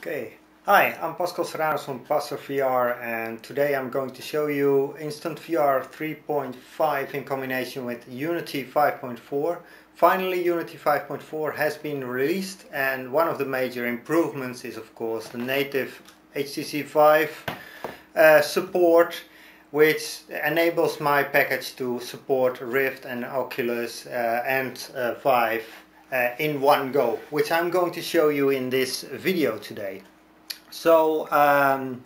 Okay, hi, I'm Pascal Serrarens from PasserVR, and today I'm going to show you Instant VR 3.5 in combination with Unity 5.4. Finally, Unity 5.4 has been released, and one of the major improvements is of course the native HTC Vive support, which enables my package to support Rift and Oculus and Vive in one go, which I'm going to show you in this video today. So I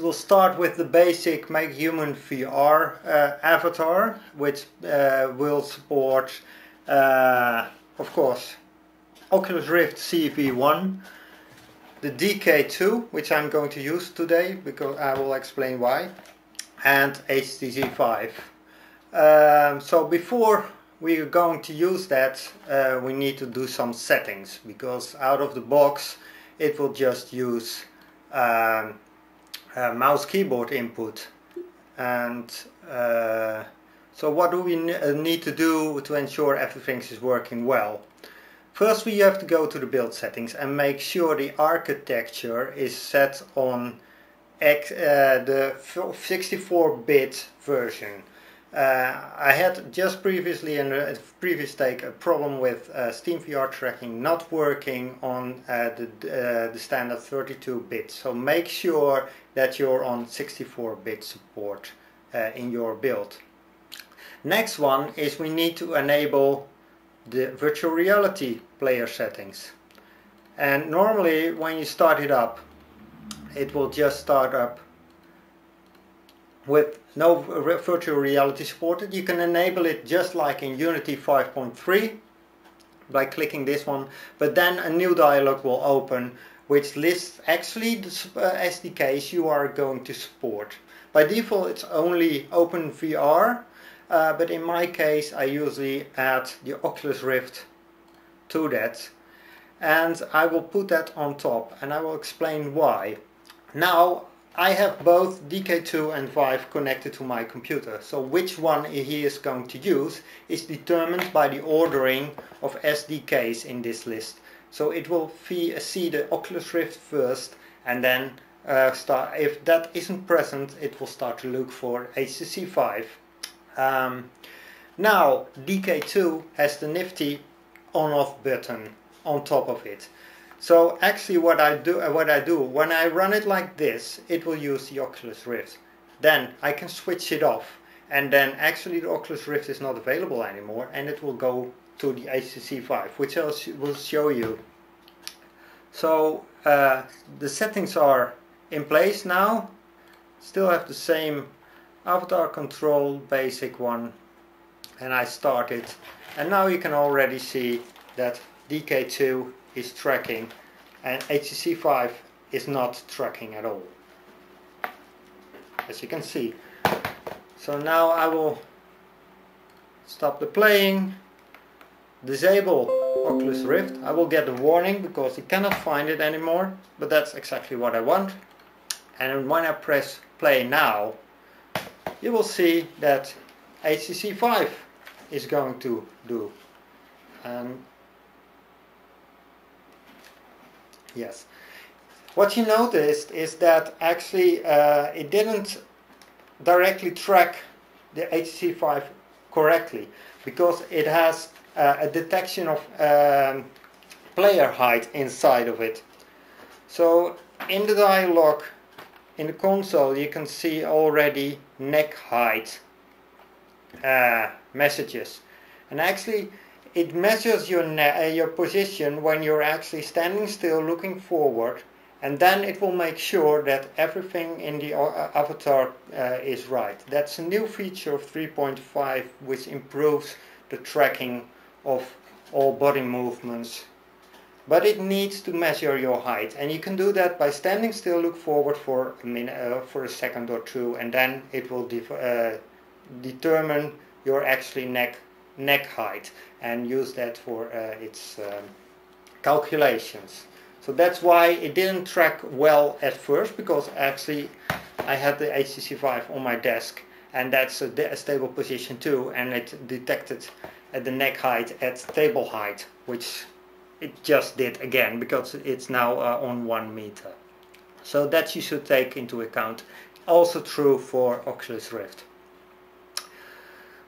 will start with the basic MakeHuman VR avatar, which will support of course Oculus Rift CV1, the DK2, which I'm going to use today because I will explain why, and HTC Vive. So before we are going to use that, we need to do some settings, because out of the box it will just use mouse keyboard input. And so what do we need to do to ensure everything is working well? First, we have to go to the build settings and make sure the architecture is set on the 64-bit version. I had just previously in a previous take a problem with SteamVR tracking not working on the standard 32-bit. So make sure that you're on 64-bit support in your build. Next one is we need to enable the virtual reality player settings. And normally when you start it up, it will just start up with no virtual reality supported. You can enable it just like in Unity 5.3 by clicking this one, but then a new dialog will open which lists actually the SDKs you are going to support. By default it's only OpenVR, but in my case I usually add the Oculus Rift to that, and I will put that on top and I will explain why. Now I have both DK2 and Vive connected to my computer, so which one he is going to use is determined by the ordering of SDKs in this list. So it will see the Oculus Rift first, and then if that isn't present, it will start to look for HTC Vive. Now DK2 has the nifty on-off button on top of it. So actually what I do when I run it like this, it will use the Oculus Rift. Then I can switch it off, and then actually the Oculus Rift is not available anymore, and it will go to the HTC Vive, which I will show you. So the settings are in place now. Still have the same avatar control, basic one, and I start it, and now you can already see that DK2 is tracking and HTC Vive is not tracking at all, as you can see. So now I will stop the playing, disable Oculus Rift. I will get a warning because it cannot find it anymore, but that's exactly what I want. And when I press play now, you will see that HTC Vive is going to do. Yes, what you noticed is that actually it didn't directly track the HTC Vive correctly, because it has a detection of player height inside of it. So in the dialog in the console you can see already neck height messages, and actually it measures your position when you're actually standing still looking forward, and then it will make sure that everything in the avatar is right. That's a new feature of 3.5 which improves the tracking of all body movements. But it needs to measure your height, and you can do that by standing still, look forward for a minute, for a second or two, and then it will determine your actually neck height and use that for its calculations. So that's why it didn't track well at first, because actually I had the HTC Vive on my desk, and that's a stable position too, and it detected the neck height at table height, which it just did again, because it's now on 1 meter. So that you should take into account. Also true for Oculus Rift.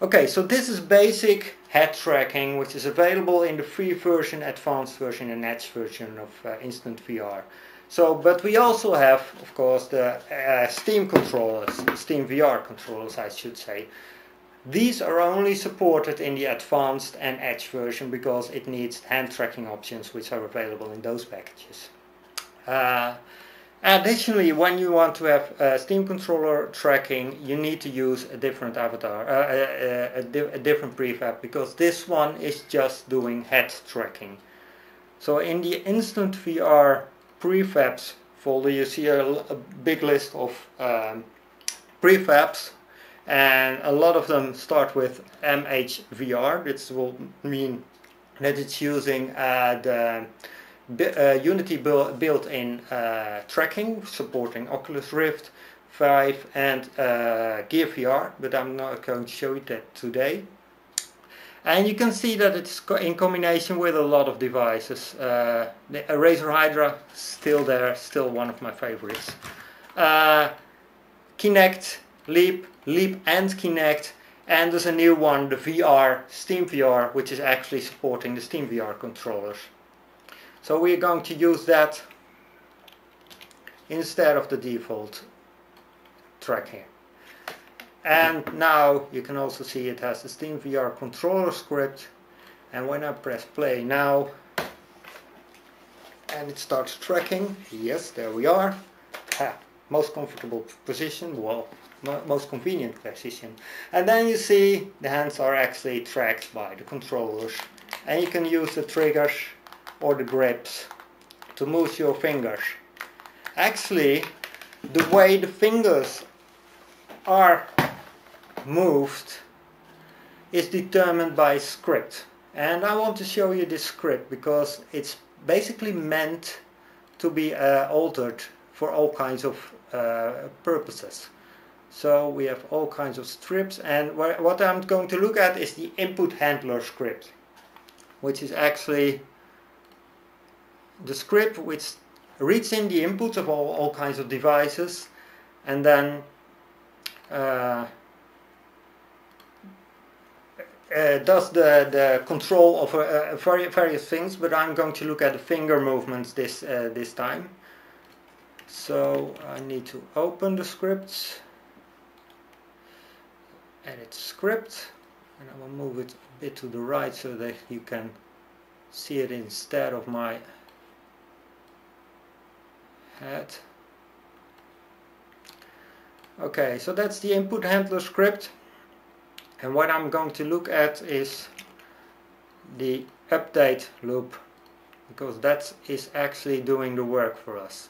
Okay, so this is basic head tracking, which is available in the free version, advanced version and edge version of Instant VR. So, but we also have, of course, the Steam controllers, SteamVR controllers I should say. These are only supported in the advanced and edge version because it needs hand tracking options which are available in those packages. Additionally, when you want to have Steam controller tracking, you need to use a different avatar, a different prefab, because this one is just doing head tracking. So in the Instant VR prefabs folder, you see a big list of prefabs, and a lot of them start with MHVR, which will mean that it's using Unity built-in tracking, supporting Oculus Rift, Vive and Gear VR, but I'm not going to show you that today. And you can see that it's in combination with a lot of devices. The Razer Hydra, still there, still one of my favorites. Kinect, Leap and Kinect, and there's a new one, the SteamVR, which is actually supporting the SteamVR controllers. So we're going to use that instead of the default tracking. And now you can also see it has the SteamVR controller script, and when I press play now and it starts tracking, yes, there we are. Most comfortable position, well, most convenient position. And then you see the hands are actually tracked by the controllers, and you can use the triggers or the grips to move your fingers. Actually, the way the fingers are moved is determined by a script, and I want to show you this script because it's basically meant to be altered for all kinds of purposes. So we have all kinds of scripts, and what I'm going to look at is the input handler script, which is actually the script which reads in the inputs of all kinds of devices, and then does the control of various things, but I'm going to look at the finger movements this time. So I need to open the scripts, edit script, and I will move it a bit to the right so that you can see it instead of my head. Okay, so that's the input handler script, and what I'm going to look at is the update loop, because that is actually doing the work for us.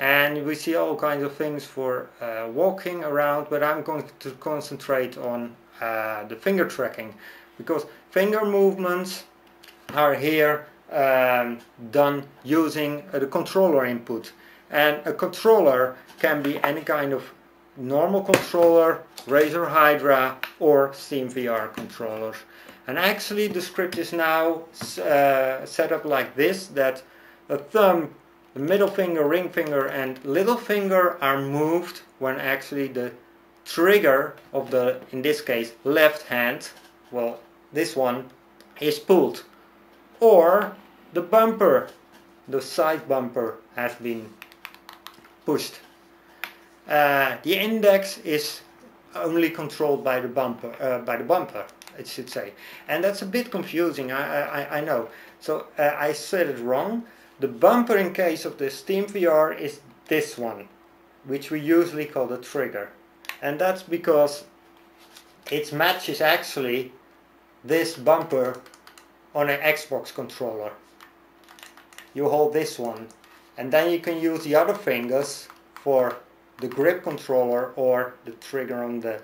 And we see all kinds of things for walking around, but I'm going to concentrate on the finger tracking, because finger movements are here done using the controller input. And a controller can be any kind of normal controller, Razer Hydra or SteamVR controllers. And actually the script is now set up like this, that the thumb, the middle finger, ring finger and little finger are moved when actually the trigger of the, in this case, left hand, well, this one, is pulled. Or the bumper, the side bumper, has been pushed. The index is only controlled by the bumper, I should say. And that's a bit confusing, I know. So I said it wrong. The bumper in case of the SteamVR is this one, which we usually call the trigger. And that's because it matches actually this bumper on an Xbox controller. You hold this one, and then you can use the other fingers for the grip controller or the trigger on the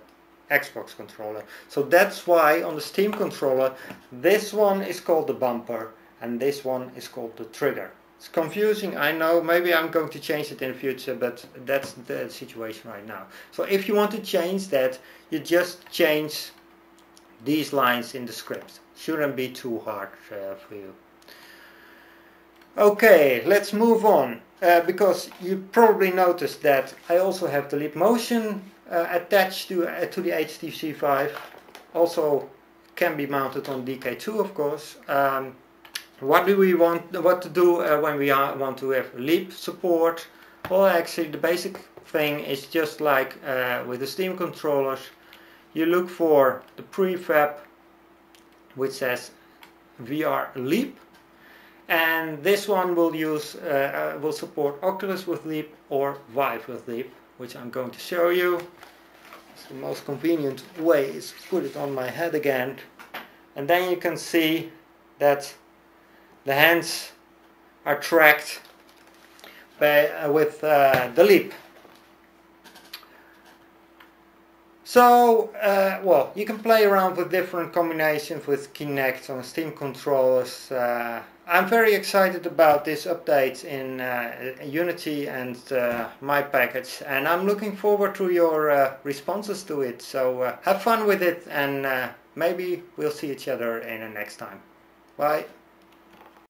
Xbox controller. So that's why on the Steam controller this one is called the bumper and this one is called the trigger. It's confusing, I know, maybe I'm going to change it in the future, but that's the situation right now. So if you want to change that, you just change these lines in the script. Shouldn't be too hard for you. Okay, let's move on, because you probably noticed that I also have the Leap Motion attached to the HTC Vive. Also can be mounted on DK2, of course. What do we want? What to do when we want to have Leap support? Well, actually, the basic thing is just like with the Steam controllers. You look for the prefab which says VR Leap. And this one will use, will support Oculus with Leap or Vive with Leap, which I'm going to show you. It's the most convenient way is to put it on my head again, and then you can see that the hands are tracked by, with the Leap. So, well, you can play around with different combinations with Kinect on Steam controllers. I'm very excited about this update in Unity and my package, and I'm looking forward to your responses to it. So have fun with it, and maybe we'll see each other in the next time. Bye!